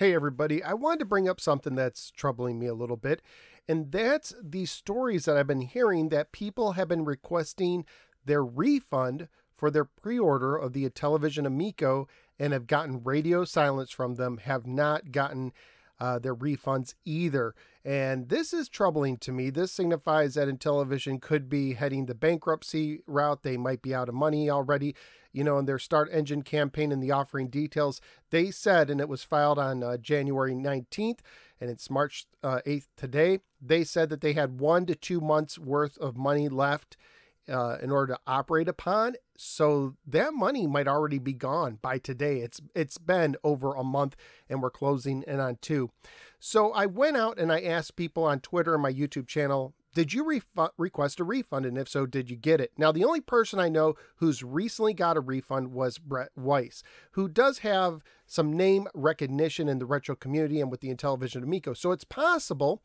Hey everybody, I wanted to bring up something that's troubling me a little bit, and that's the stories that I've been hearing that people have been requesting their refund for their pre-order of the Intellivision Amico and have gotten radio silence from them, have not gotten their refunds either. And this is troubling to me. This signifies that Intellivision could be heading the bankruptcy route. They might be out of money already. You know, in their Start Engine campaign and the offering details, they said, and it was filed on January 19th, and it's March 8th today, they said that they had 1 to 2 months worth of money left in order to operate upon. So that money might already be gone by today. It's been over a month and we're closing in on 2. So I went out and I asked people on Twitter and my YouTube channel, did you request a refund? And if so, did you get it? Now, the only person I know who's recently got a refund was Brett Weiss, who does have some name recognition in the retro community and with the Intellivision Amico. So it's possible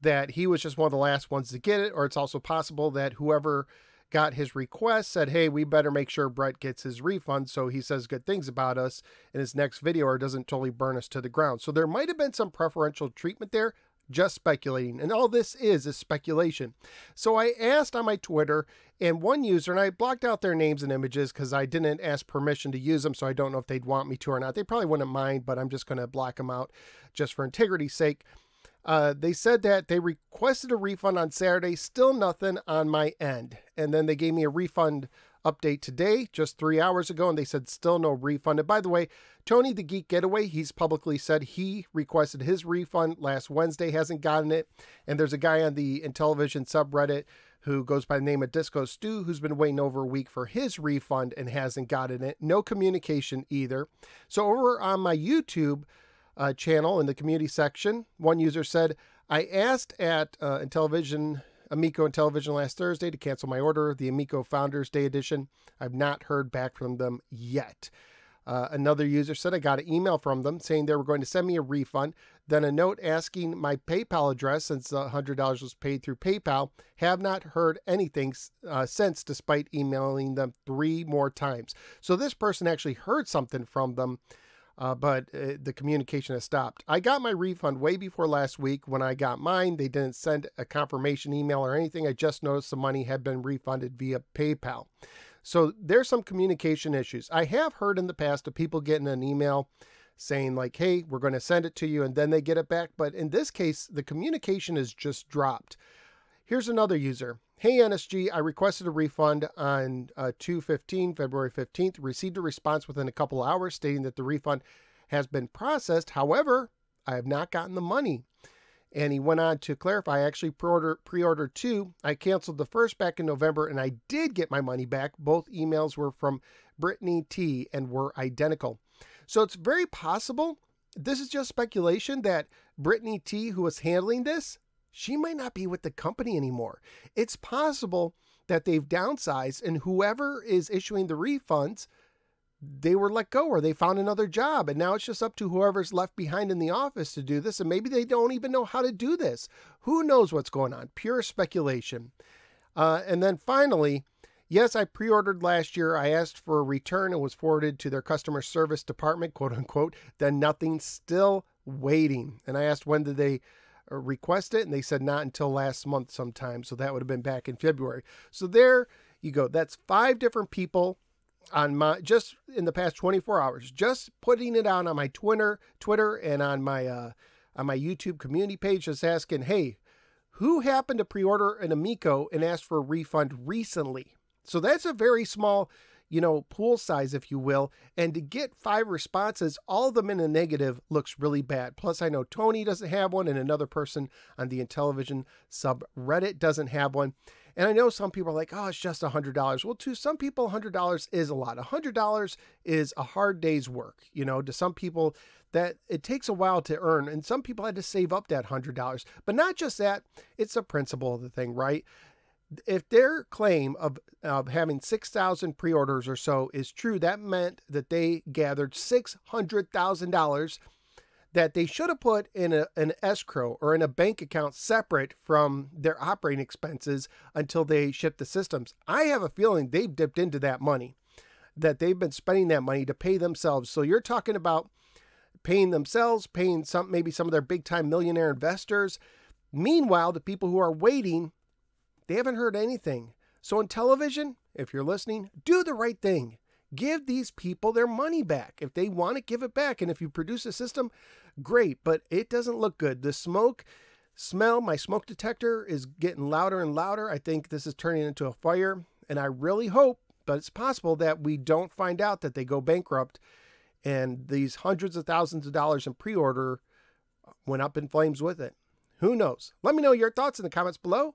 that he was just one of the last ones to get it, or it's also possible that whoever got his request said, hey, we better make sure Brett gets his refund so he says good things about us in his next video or doesn't totally burn us to the ground. So there might have been some preferential treatment there, just speculating. And all this is speculation. So I asked on my Twitter, and one user, and I blocked out their names and images because I didn't ask permission to use them, so I don't know if they'd want me to or not. They probably wouldn't mind, but I'm just going to block them out just for integrity's sake. They said that they requested a refund on Saturday, still nothing on my end. And then they gave me a refund update today, just 3 hours ago, and they said still no refund. And by the way, Tony the Geek Getaway, he's publicly said he requested his refund last Wednesday, hasn't gotten it. And there's a guy on the Intellivision subreddit who goes by the name of Disco Stew, who's been waiting over a week for his refund and hasn't gotten it. No communication either. So over on my YouTube channel in the community section, one user said, I asked at Intellivision Amico and Television last Thursday to cancel my order, the Amico Founders Day edition. I've not heard back from them yet. Another user said, I got an email from them saying they were going to send me a refund, then a note asking my PayPal address since $100 was paid through PayPal. Have not heard anything since, despite emailing them 3 more times. So this person actually heard something from them, but the communication has stopped. I got my refund way before last week. When I got mine, they didn't send a confirmation email or anything. I just noticed the money had been refunded via PayPal. So there's some communication issues. I have heard in the past of people getting an email saying like, hey, we're going to send it to you, and then they get it back. But in this case, the communication is just dropped. Here's another user. Hey NSG, I requested a refund on February 15th, received a response within a couple hours stating that the refund has been processed. However, I have not gotten the money. And he went on to clarify, I actually pre-ordered 2. I canceled the first back in November and I did get my money back. Both emails were from Brittany T and were identical. So it's very possible, this is just speculation, that Brittany T, who was handling this, she might not be with the company anymore. It's possible that they've downsized, and whoever is issuing the refunds, they were let go or they found another job, and now it's just up to whoever's left behind in the office to do this, and maybe they don't even know how to do this. Who knows what's going on? Pure speculation. And then finally, yes, I pre-ordered last year. I asked for a return and was forwarded to their customer service department, quote unquote, then nothing, still waiting. And I asked when did they request it, and they said not until last month sometime, so that would have been back in February. So there you go. That's 5 different people on my, just in the past 24 hours, just putting it out on my Twitter and on my YouTube community page, just asking, hey, who happened to pre-order an Amico and asked for a refund recently? So that's a very small, you know, pool size, if you will. And to get 5 responses, all of them in the negative, looks really bad. Plus, I know Tony doesn't have one, and another person on the Intellivision subreddit doesn't have one. And I know some people are like, oh, it's just $100. Well, to some people, $100 is a lot. $100 is a hard day's work. You know, to some people, that it takes a while to earn. And some people had to save up that $100. But not just that, it's the principle of the thing, right? If their claim of having 6,000 pre-orders or so is true, that meant that they gathered $600,000 that they should have put in an escrow or in a bank account separate from their operating expenses until they ship the systems. I have a feeling they've dipped into that money, that they've been spending that money to pay themselves. So you're talking about paying themselves, paying some, maybe some of their big time millionaire investors. Meanwhile, the people who are waiting, they haven't heard anything. So Intellivision, if you're listening, do the right thing. Give these people their money back. If they want to give it back, and if you produce a system, great, but it doesn't look good. The smoke smell, my smoke detector is getting louder and louder. I think this is turning into a fire, and I really hope, but it's possible that we don't find out that they go bankrupt and these hundreds of thousands of dollars in pre-order went up in flames with it. Who knows? Let me know your thoughts in the comments below,